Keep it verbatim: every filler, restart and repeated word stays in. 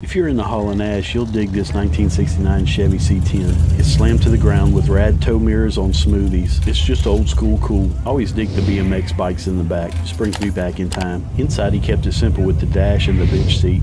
If you're in the haul and ash, you'll dig this nineteen sixty-nine Chevy C ten. It's slammed to the ground with rad tow mirrors on smoothies. It's just old school cool. Always dig the B M X bikes in the back. This brings me back in time. Inside, he kept it simple with the dash and the bench seat.